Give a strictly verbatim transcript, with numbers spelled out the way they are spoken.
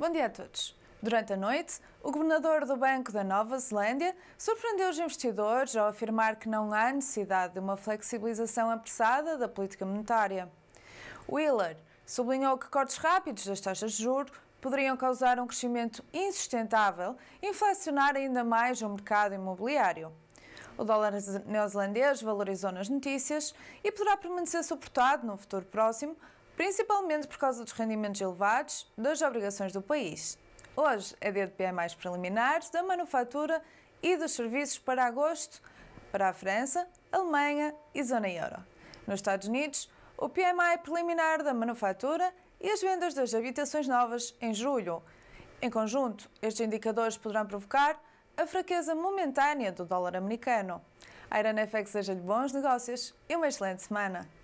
Bom dia a todos. Durante a noite, o governador do Banco da Nova Zelândia surpreendeu os investidores ao afirmar que não há necessidade de uma flexibilização apressada da política monetária. Wheeler sublinhou que cortes rápidos das taxas de juros poderiam causar um crescimento insustentável e inflacionar ainda mais o mercado imobiliário. O dólar neozelandês valorizou nas notícias e poderá permanecer suportado no futuro próximo, principalmente por causa dos rendimentos elevados das obrigações do país. Hoje é dia de P M Is preliminares da manufatura e dos serviços para agosto para a França, Alemanha e zona euro. Nos Estados Unidos, o P M I preliminar da manufatura e as vendas das habitações novas em julho. Em conjunto, estes indicadores poderão provocar a fraqueza momentânea do dólar americano. A IronFX deseja-lhe bons negócios e uma excelente semana.